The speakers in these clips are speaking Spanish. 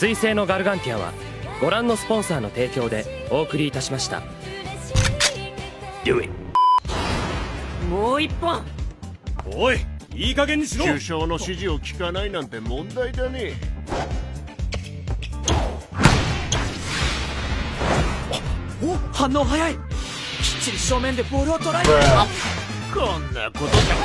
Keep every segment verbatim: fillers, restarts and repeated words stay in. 水星のガルガンティアはご覧のスポンサーの提供でお送りいたしました。 Do it。 もう一本。おい、いい加減にしろ。首相の指示を聞かないなんて問題だね。お、反応早い。きっちり正面でボールを捉えた。こんなことじゃ。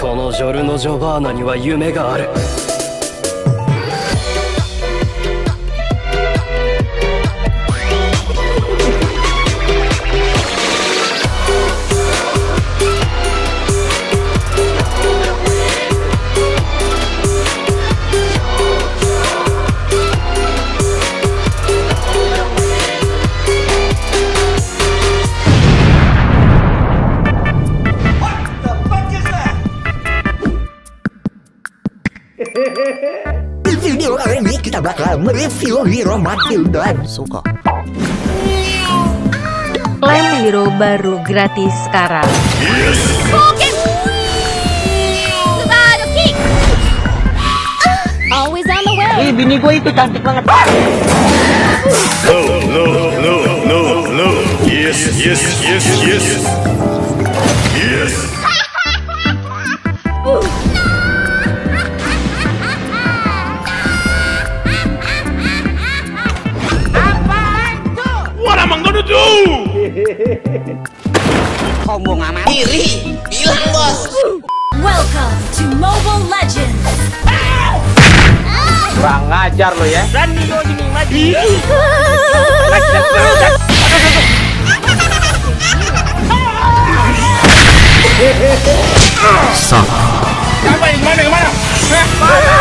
このジョルノ・ジョバーナには夢がある。Suka. Klaim hero baru gratis sekarang. Yes. Okay. Always on the way. Eh, bini gue itu cantik banget. No, no, no, no, no. Yes, yes, yes, yes. Yes. Sombong amat. Iri, bilang bos. Welcome to Mobile Legends. Kurang ngajar lo ya. Berani lo ini maju. Sah. Kamu yang mana? Kemana?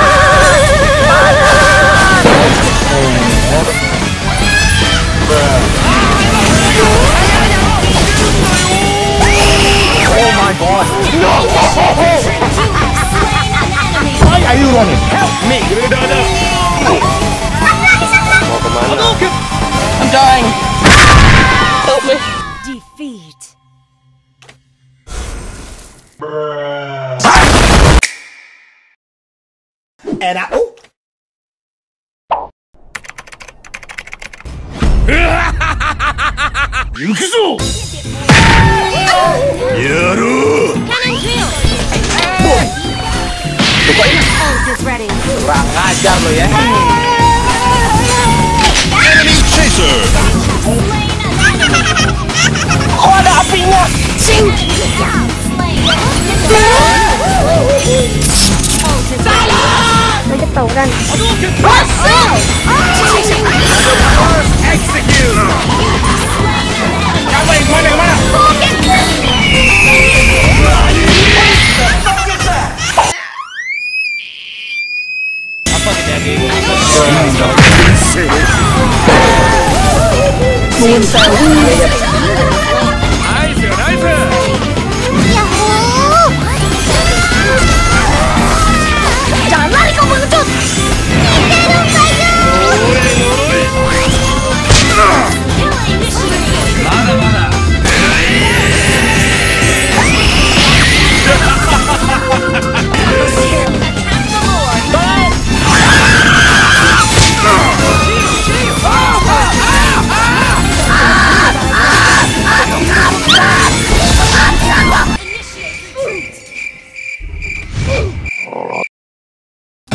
Defeat. And I. Oh. Yukizo. Yaru. Cannon kill. Ult is ready. Kurang ajar lo ya. Enemy chaser. Oh, ada apinya. Sing. Salah. Banyak tahu kan? Masuk. Execute. Kamu yang mana? Yang mana? Apa kita lagi?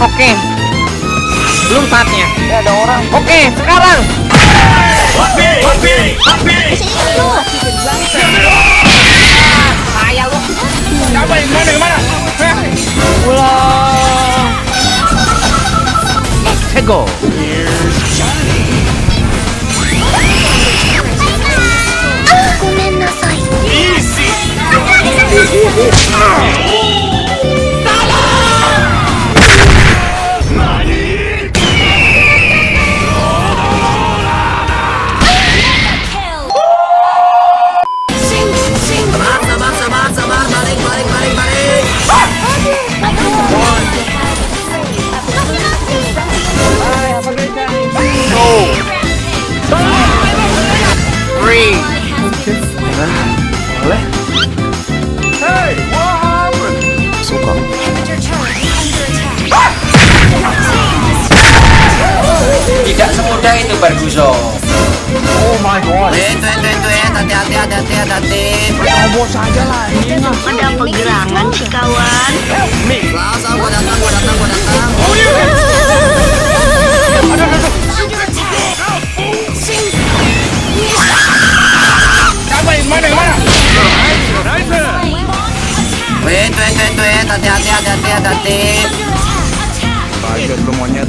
Oke, belum saatnya. Ya, ada orang. Oke, sekarang. Happy, happy, happy. Saya lu. Coba yang mana, yang mana? Ulang. Let's go. Easy. Three. Boleh? super cuyo. Oh my god. Itu itu itu ya, hati hati hati hati hati. Bawa saja lah. Ada pergelangan sih kawan. Langsung gua datang gua datang gua datang. Ada ada. Siapa yang mana mana? Nice. Itu itu itu ya, hati hati hati hati hati. Bagus lu monyet.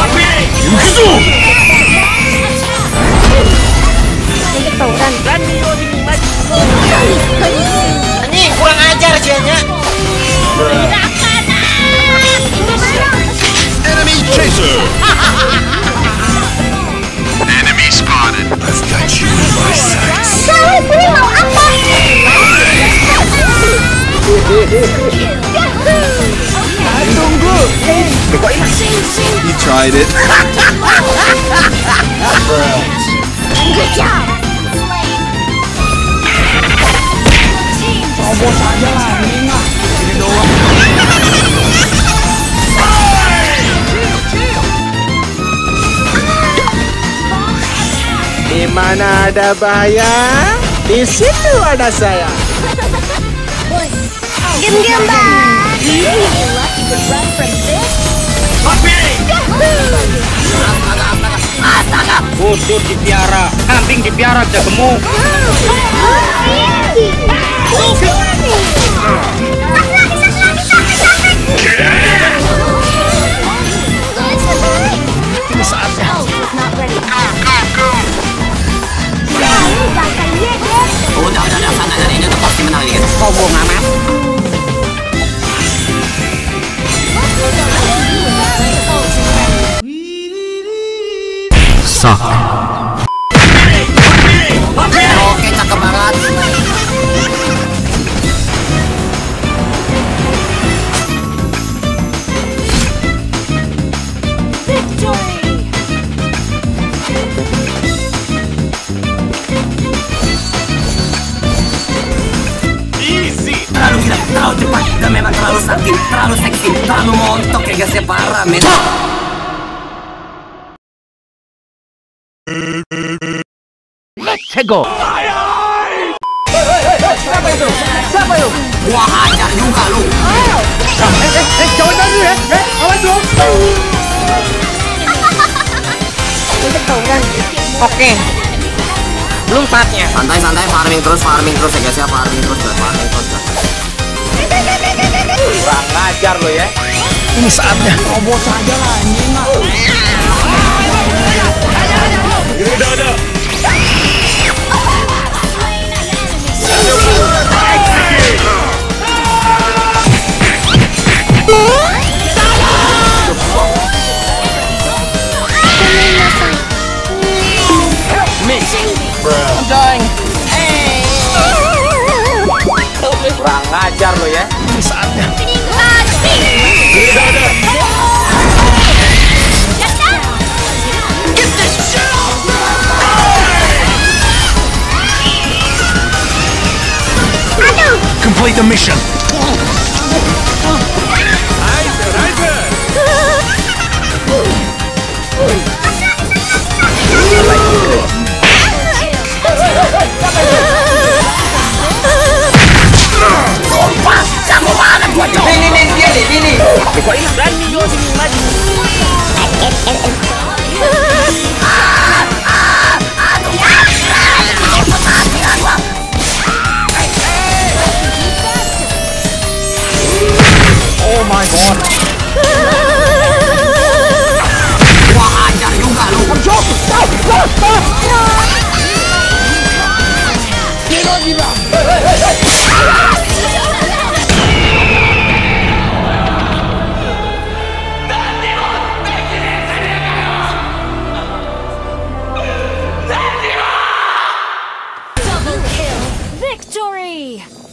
Happy. Gitu. Ini kurang ajar jadinya. Chaser! Enemy spotted! I've got you in my sights! Kau mau apa? Tunggu! You tried it! Good job! Robot aja lah, Nina! Ini doang! Di mana ada bahaya, di situ ada saya. Gem-gem bang. Astaga. Kudut di piara, kambing di piara udah gemuk. Ini saatnya. Udah, udah, udah, sangat dari itu pasti menang nih. Kau bohong amat. Sak. Oke, cakep banget. Terlalu cepat dan memang terlalu sakit, terlalu seksi, terlalu montok ya guys ya, parah men. Let's go. Siapa itu? Siapa itu? Wah hajar juga lu. Eh eh eh jauh dari ya. Eh awas lu. Oke. Belum saatnya. Santai santai, farming terus, farming terus ya guys ya, farming terus, farming terus. Kurang ajar lo ya. Ini saatnya. Robot aja lah anjing. Udah udah. Kurang ajar lo ya. Ini saatnya. Complete the mission. Ini nih dia nih, ini. Kok ini berani yo sini maju. Ah, ah, aduh. Oh my god. Wah, ajar juga lu. Jok. Kilo di bawah. Victory!